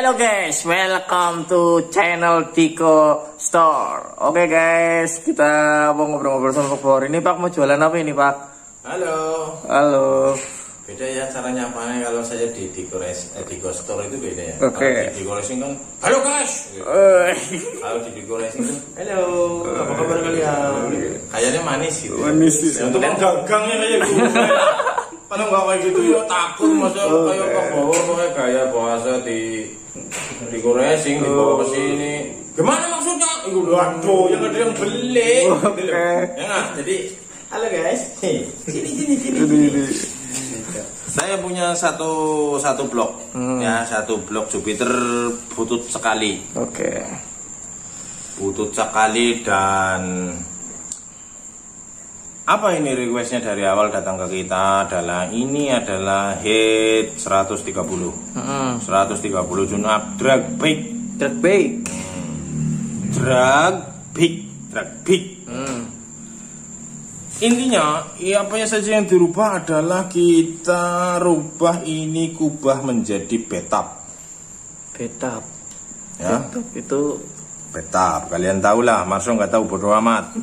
Hello guys, welcome to channel Dycho Store. Oke guys, kita mau ngobrol-ngobrol sama Pak. Ini Pak mau jualan apa ini Pak? Halo. Beda ya caranya apanya kalau saya di Dycho Store itu beda ya. Oke. Di Dycho Racing kan, halo guys. Kalau di Dycho Racing kan, halo. Apa kabar kalian? Kayaknya manis gitu. Manis sih. Untuk dagangnya kayak gitu. Kalau nggak kayak gitu ya takut, masa kayak bawa kayak bahasa di Dycho Racing dibawa ke sini. Gimana maksudnya? Waduh, yang ada yang beli. Ya nggak? Jadi, halo guys. Sini. Saya punya satu blok, ya satu blok Jupiter butut sekali. Oke. Butut sekali dan apa ini requestnya dari awal datang ke kita adalah ini adalah head 130, 130 Junab drag big. Intinya, apa saja yang dirubah adalah kita rubah ini kubah menjadi betap. Ya? Betap itu betap. Kalian tahulah, Marso nggak tahu, bodo amat.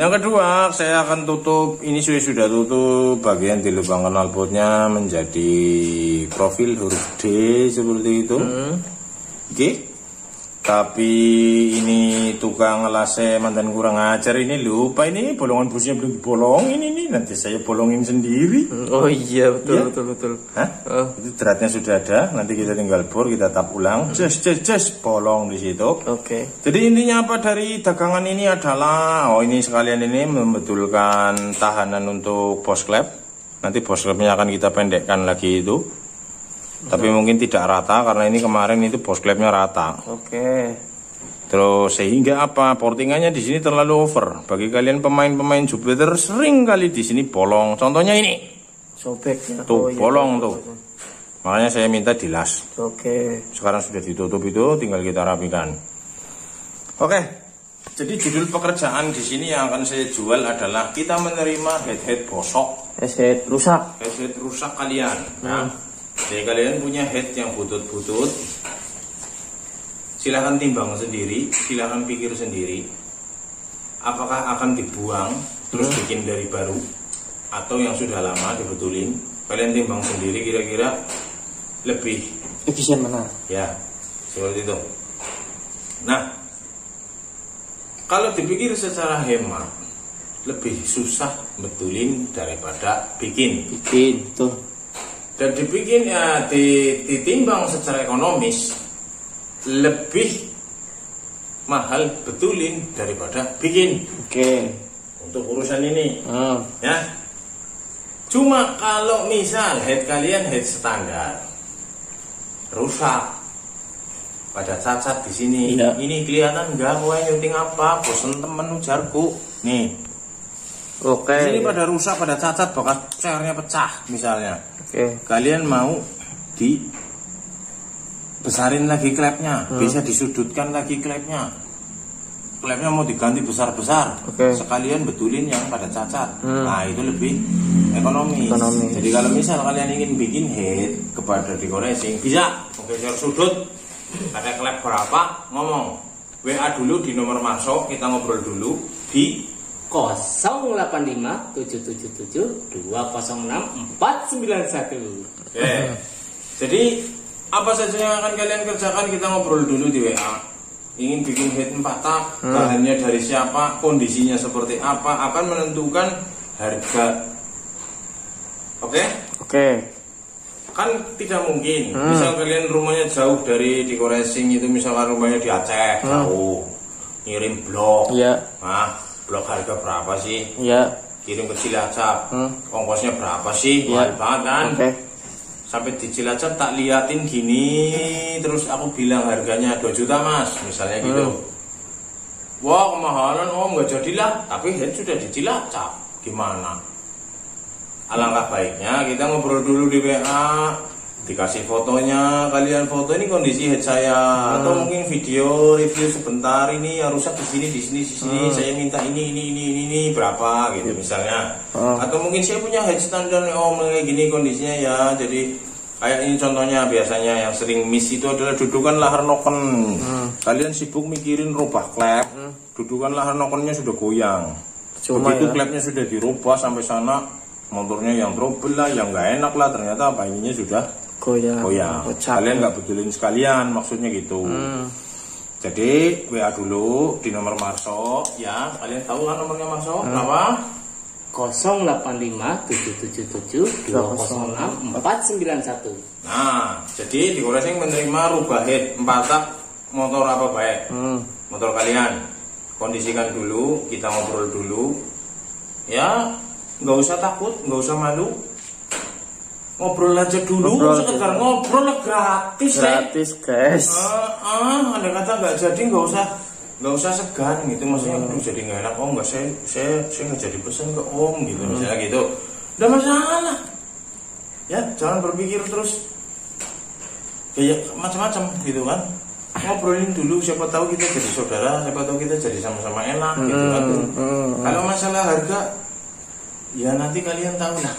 Yang kedua, saya akan tutup ini sudah tutup bagian di lubang kanal potnya menjadi profil huruf D seperti itu. Oke. Tapi ini tukang lase mantan kurang ajar ini lupa ini bolongan busnya belum dibolongin ini nanti saya bolongin sendiri. Oh iya betul. Hah? Itu dratnya sudah ada, nanti kita tinggal bor, kita tap ulang, just bolong di situ. Oke. Jadi intinya apa dari dagangan ini adalah ini sekalian ini membetulkan tahanan untuk post clap. Nanti post clapnya akan kita pendekkan lagi itu. Tapi mungkin tidak rata karena ini kemarin itu post clapnya rata. Oke. Terus sehingga apa portingannya di sini terlalu over. Bagi kalian pemain-pemain Jupiter sering kali di sini bolong. Contohnya ini. Sobek. Tuh bolong tuh. Makanya saya minta dilas. Oke. Sekarang sudah ditutup itu, tinggal kita rapikan. Oke. Jadi judul pekerjaan di sini yang akan saya jual adalah kita menerima head bosok. Head rusak. Head rusak kalian. Nah. Jadi kalian punya head yang butut-butut, silahkan timbang sendiri, silahkan pikir sendiri, apakah akan dibuang terus bikin dari baru, atau yang sudah lama dibetulin. Kalian timbang sendiri kira-kira lebih efisien mana? Ya, seperti itu. Nah, kalau dipikir secara hemat, lebih susah betulin daripada bikin tuh. Dan dibikin ya ditimbang secara ekonomis lebih mahal betulin daripada bikin. Oke. Untuk urusan ini. Ya. Cuma kalau misal head kalian head standar rusak pada cacat di sini. Tidak. Ini kelihatan nggak mau nyuting apa, bosen temen ujarku. Nih. Oke. Di sini pada rusak pada cacat bahkan cernya pecah misalnya. Okay. Kalian mau dibesarin lagi klepnya, bisa disudutkan lagi klepnya mau diganti besar-besar. Okay. Sekalian betulin yang pada cacat. Nah itu lebih ekonomis. Jadi kalau misal kalian ingin bikin head kepada Dycho Racing bisa menggeser sudut, ada klep berapa ngomong, WA dulu di nomor masuk, kita ngobrol dulu di 085 777 206 491. Oke. Jadi apa saja yang akan kalian kerjakan kita ngobrol dulu di WA. Ingin bikin head 4 tak, bahannya dari siapa, kondisinya seperti apa, akan menentukan harga. Oke. Kan tidak mungkin misal kalian rumahnya jauh dari Dycho Racing itu, misalkan rumahnya di Aceh jauh, ngirim blok. Iya. Nah, blok harga berapa sih? Iya. Kirim ke Cilacap. Ongkosnya berapa sih? Mahal banget kan? Okay. Sampai di Cilacap tak liatin gini, terus aku bilang harganya 2 juta mas, misalnya gitu. Wah kemahalan om, nggak jadilah. Tapi head sudah di Cilacap, gimana? Alangkah baiknya kita ngobrol dulu di WA, dikasih fotonya, kalian foto ini kondisi head saya, atau mungkin video review sebentar, ini yang rusak di sini, saya minta ini berapa gitu misalnya. Atau mungkin saya punya head standar, oh kayak gini kondisinya ya, jadi Kayak ini contohnya biasanya yang sering miss itu adalah dudukan lahar noken. Kalian sibuk mikirin rubah klep, dudukan lahar nokennya sudah goyang. Begitu ya, klepnya sudah dirubah sampai sana, motornya yang trouble lah, yang nggak enak lah, ternyata bayinya sudah goyang. Kalian nggak betulin sekalian, maksudnya gitu. Jadi WA dulu di nomor Marso ya, kalian tahu kan nomornya Marso? Kenapa? 085777206491. Nah, jadi Dycho Racing menerima rubah head 4 tak motor apa baik? Motor kalian kondisikan dulu, kita ngobrol dulu ya, nggak usah takut, nggak usah malu, ngobrol aja dulu, sekedar ngobrol gratis guys. Ada kata nggak jadi, nggak usah segan gitu, maksudnya jadi nggak enak, om nggak, saya nggak jadi pesan ke om gitu, misalnya gitu, udah masalah ya, jangan berpikir terus kayak macam-macam gitu kan, ngobrolin dulu, siapa tahu kita jadi saudara, siapa tahu kita jadi sama-sama enak gitu kan. Kalau masalah harga ya nanti kalian tahu lah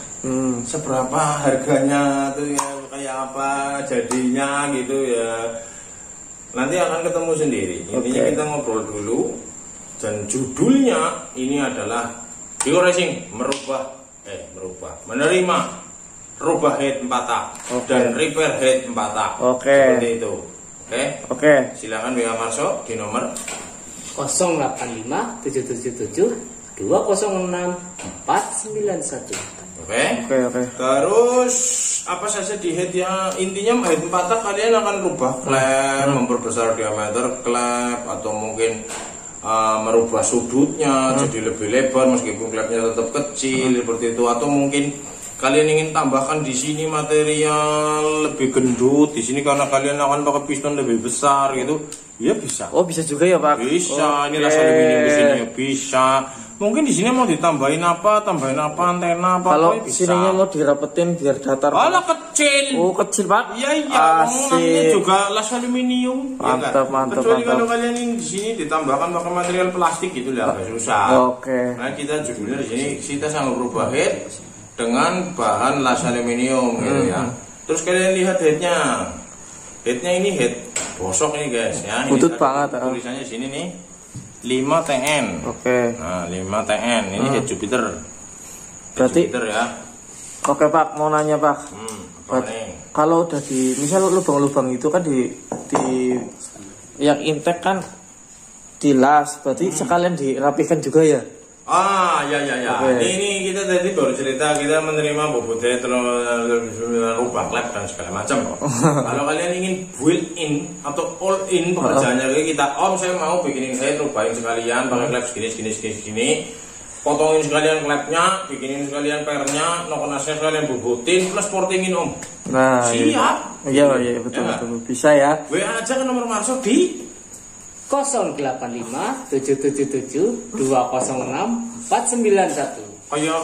seberapa harganya tuh ya, kayak apa jadinya gitu ya, nanti akan ketemu sendiri. Intinya kita ngobrol dulu, dan judulnya ini adalah Dycho Racing menerima rubah head 4A dan repair head 4A. Seperti itu. Oke. Silakan WA Marso di nomor 085777206491. Oke. Terus apa saja di head yang intinya head 4 tak kalian akan rubah klep, memperbesar diameter klep, atau mungkin merubah sudutnya jadi lebih lebar meskipun klepnya tetap kecil seperti itu, atau mungkin kalian ingin tambahkan di sini material lebih gendut di sini karena kalian akan pakai piston lebih besar gitu ya, bisa. Oh bisa juga ya Pak, bisa. Ini rasa aluminium di sini ya bisa. Mungkin di sini mau ditambahin apa, antena apa. Kalau sininya mau dirapetin biar datar. Alah kecil. Oh kecil Pak. Iya. Namanya juga las aluminium. Mantap. Kecuali kalau kalian ini di sini ditambahkan pakai material plastik gitu lah, agak susah. Nah kita judulnya di sini kita sanggup rubah head dengan bahan las aluminium gitu ya. Terus kalian lihat headnya. Headnya ini head bosok nih guys ya. Butut banget. Tulisannya sini nih. 5 TN. Nah 5 TN ini head Jupiter. Berarti Jupiter ya. Pak mau nanya Pak, kalau udah di misal lubang-lubang itu kan di yang intek kan di las, berarti sekalian dirapikan juga ya. Ya. Ini kita tadi baru cerita kita menerima bobot head, rubah klep dan segala macam. Kalau kalian ingin build in atau all in pekerjaannya kita, om saya mau bikinin head, rubahin sekalian, pakai klep segini, potongin sekalian klepnya, bikinin sekalian pernya, nokonasnya sekalian bobotin, plus portingin om. Nah, siap. Iya betul bisa ya. WA aja ke nomor Marso di 085777206491. Kayak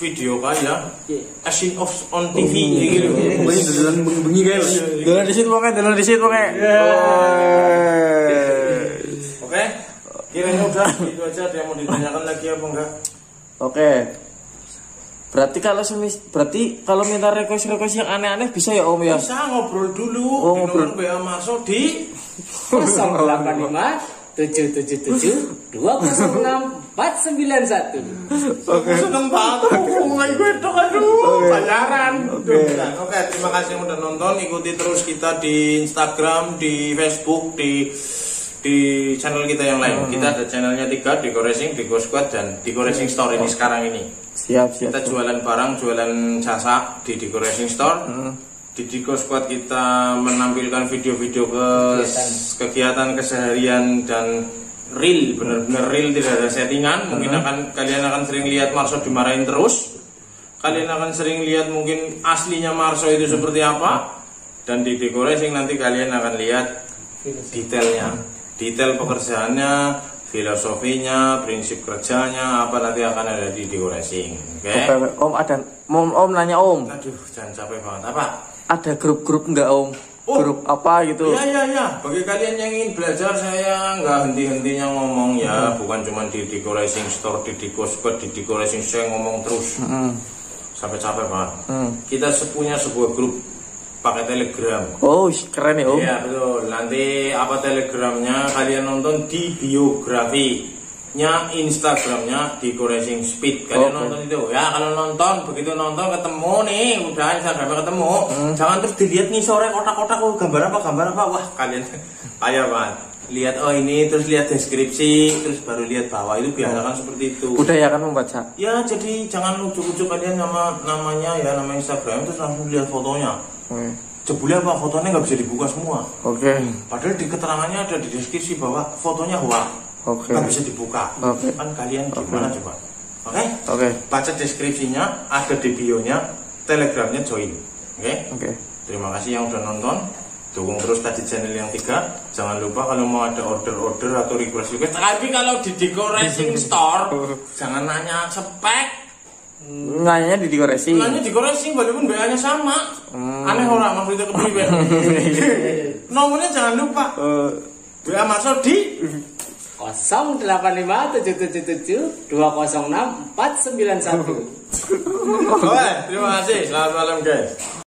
video kaya asin off on TV gitu. Bengi guys. Dolan di situ pakai. Oke. Kira-kira udah itu aja, dia mau ditanyakan lagi apa enggak? Berarti kalau minta request yang aneh-aneh bisa ya Om ya. Bisa, ngobrol dulu. Ngobrol WA Marso di 085777206491. Seneng banget hubungan gue tuh, aduh bayaran. Oke, terima kasih yang udah nonton, ikuti terus kita di Instagram, di Facebook, di channel kita yang lain. Kita ada channelnya 3, Dycho Racing, Dycho Squad, dan Dycho Racing Store ini sekarang ini. Siap. Kita jualan barang, jualan jasa di Dycho Racing Store. Di Dycho Squad kita menampilkan video-video kegiatan keseharian dan real, benar-benar real, tidak ada settingan. Kalian akan sering lihat Marso dimarahin terus. Kalian akan sering lihat mungkin aslinya Marso itu seperti apa. Dan di Dycho Racing nanti kalian akan lihat detailnya, detail pekerjaannya, filosofinya, prinsip kerjanya, apa nanti akan ada di Dycho Racing. Oke. Om ada, om nanya om. Aduh, jangan capek banget apa? Ada grup-grup nggak om? Grup apa gitu? Iya. Bagi kalian yang ingin belajar, saya nggak henti-hentinya ngomong ya. Bukan cuma di Dycho Racing Store, di Dycho Squad, di Dycho Racing, saya ngomong terus sampai capek banget. Kita punya sebuah grup pakai Telegram. Oh, keren ya, Om. Iya, betul. Nanti apa Telegramnya kalian nonton di biografinya Instagramnya Dycho Racing Speed. Kalian nonton itu ya, kalau nonton, begitu nonton ketemu nih, udah Instagramnya ketemu. Jangan terus dilihat nih sore kotak-kotak, oh, gambar apa. Wah, kalian kaya banget. Lihat oh ini, terus lihat deskripsi, terus baru lihat bawah, itu biasa kan seperti itu. Udah ya kan membaca. Ya, jadi jangan ujuk-ujuk kalian sama namanya ya, nama Instagram terus langsung lihat fotonya. Jebule apa fotonya nggak bisa dibuka semua. Padahal di keterangannya ada di deskripsi bahwa fotonya wah. Nggak bisa dibuka. Kan kalian gimana coba? Oke. Baca deskripsinya, ada di bio-nya, Telegramnya join. Oke. Terima kasih yang udah nonton. Dukung terus tadi channel yang 3. Jangan lupa kalau mau ada order atau request. Tapi kalau di Dycho Racing Store jangan nanya spek. Nanya di Dycho Racing. Nanya di Dycho Racing walaupun BA-nya sama. Aneh orang maksudnya kepriben. Nomornya jangan lupa. BA masuk di 085777206491. Terima kasih. Selamat malam guys.